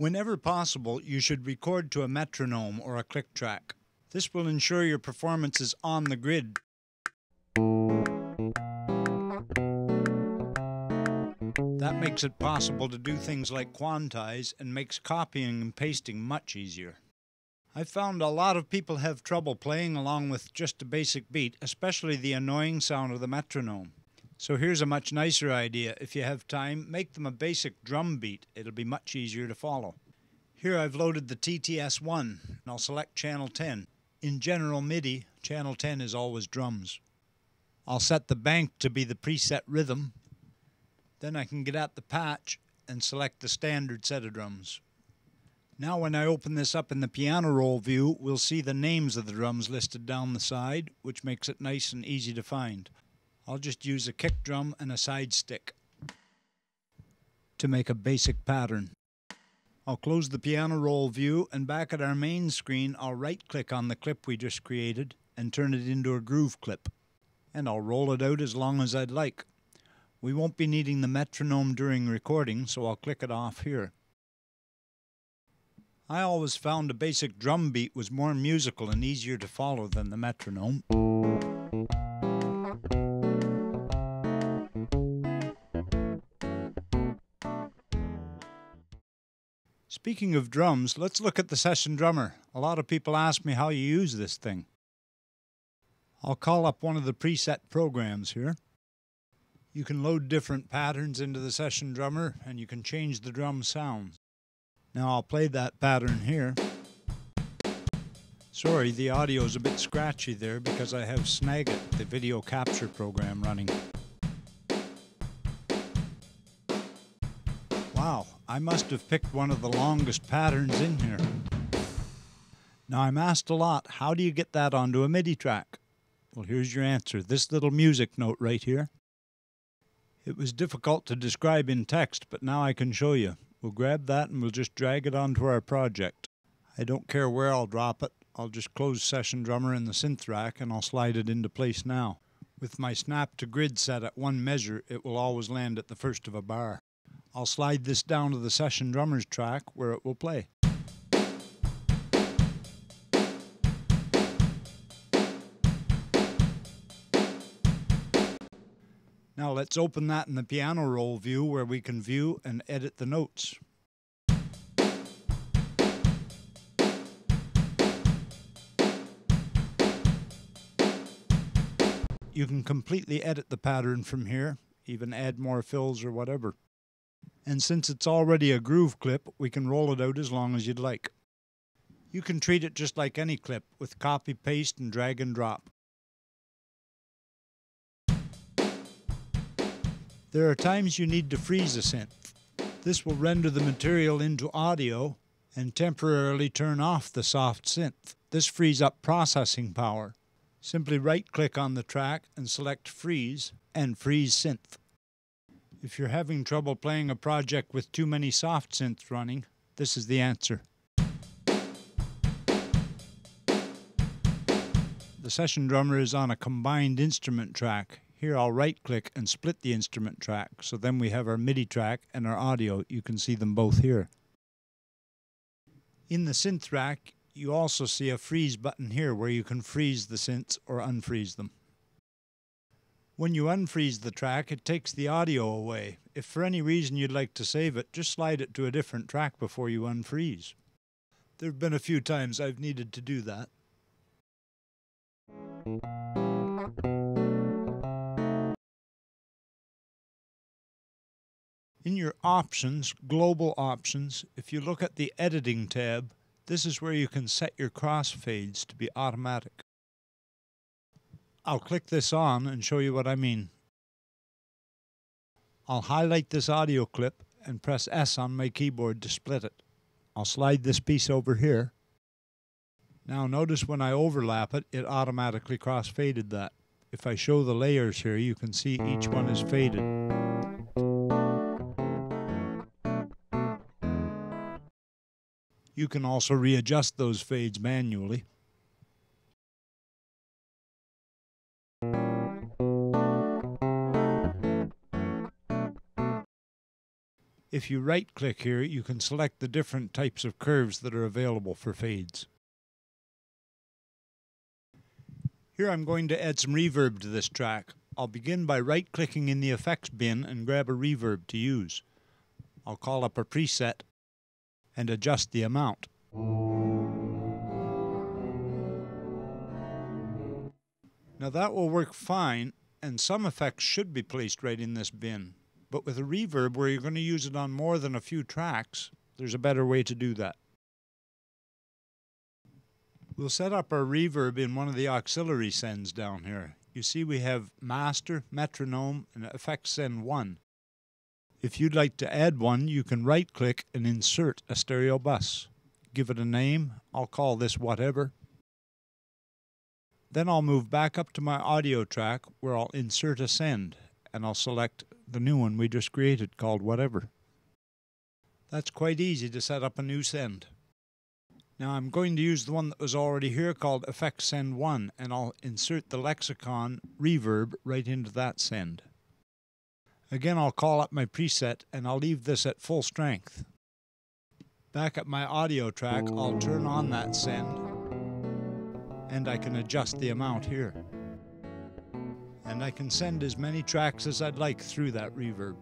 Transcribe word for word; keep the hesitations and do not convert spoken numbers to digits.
Whenever possible, you should record to a metronome or a click track. This will ensure your performance is on the grid. That makes it possible to do things like quantize and makes copying and pasting much easier. I've found a lot of people have trouble playing along with just a basic beat, especially the annoying sound of the metronome. So here's a much nicer idea. If you have time, make them a basic drum beat. It'll be much easier to follow. Here I've loaded the T T S one, and I'll select channel ten. In general MIDI, channel ten is always drums. I'll set the bank to be the preset rhythm. Then I can get out the patch and select the standard set of drums. Now when I open this up in the piano roll view, we'll see the names of the drums listed down the side, which makes it nice and easy to find. I'll just use a kick drum and a side stick to make a basic pattern. I'll close the piano roll view, and back at our main screen I'll right-click on the clip we just created and turn it into a groove clip. And I'll roll it out as long as I'd like. We won't be needing the metronome during recording, so I'll click it off here. I always found a basic drum beat was more musical and easier to follow than the metronome. Speaking of drums, let's look at the Session Drummer. A lot of people ask me how you use this thing. I'll call up one of the preset programs here. You can load different patterns into the Session Drummer, and you can change the drum sounds. Now I'll play that pattern here. Sorry, the audio's a bit scratchy there because I have Snagit, the video capture program, running. Wow, I must have picked one of the longest patterns in here. Now I'm asked a lot, how do you get that onto a MIDI track? Well, here's your answer, this little music note right here. It was difficult to describe in text, but now I can show you. We'll grab that and we'll just drag it onto our project. I don't care where I'll drop it, I'll just close Session Drummer in the synth rack and I'll slide it into place now. With my snap to grid set at one measure, it will always land at the first of a bar. I'll slide this down to the Session Drummer's track where it will play. Now let's open that in the piano roll view where we can view and edit the notes. You can completely edit the pattern from here, even add more fills or whatever. And since it's already a groove clip, we can roll it out as long as you'd like. You can treat it just like any clip, with copy, paste, and drag and drop. There are times you need to freeze a synth. This will render the material into audio and temporarily turn off the soft synth. This frees up processing power. Simply right-click on the track and select Freeze and Freeze Synth. If you're having trouble playing a project with too many soft synths running, this is the answer. The Session Drummer is on a combined instrument track. Here I'll right-click and split the instrument track, so then we have our MIDI track and our audio. You can see them both here. In the synth rack, you also see a freeze button here where you can freeze the synths or unfreeze them. When you unfreeze the track, it takes the audio away. If for any reason you'd like to save it, just slide it to a different track before you unfreeze. There have been a few times I've needed to do that. In your options, global options, if you look at the editing tab, this is where you can set your crossfades to be automatic. I'll click this on and show you what I mean. I'll highlight this audio clip and press S on my keyboard to split it. I'll slide this piece over here. Now notice when I overlap it, it automatically cross-faded that. If I show the layers here, you can see each one is faded. You can also readjust those fades manually. If you right-click here, you can select the different types of curves that are available for fades. Here I'm going to add some reverb to this track. I'll begin by right-clicking in the effects bin and grab a reverb to use. I'll call up a preset and adjust the amount. Now that will work fine, and some effects should be placed right in this bin. But with a reverb where you're going to use it on more than a few tracks, there's a better way to do that. We'll set up our reverb in one of the auxiliary sends down here. You see we have master, metronome, and effects send one. If you'd like to add one, you can right-click and insert a stereo bus. Give it a name. I'll call this whatever. Then I'll move back up to my audio track where I'll insert a send, and I'll select the new one we just created called whatever. That's quite easy to set up a new send. Now I'm going to use the one that was already here called Effects Send one, and I'll insert the Lexicon reverb right into that send. Again, I'll call up my preset and I'll leave this at full strength. Back at my audio track, I'll turn on that send, and I can adjust the amount here. And I can send as many tracks as I'd like through that reverb.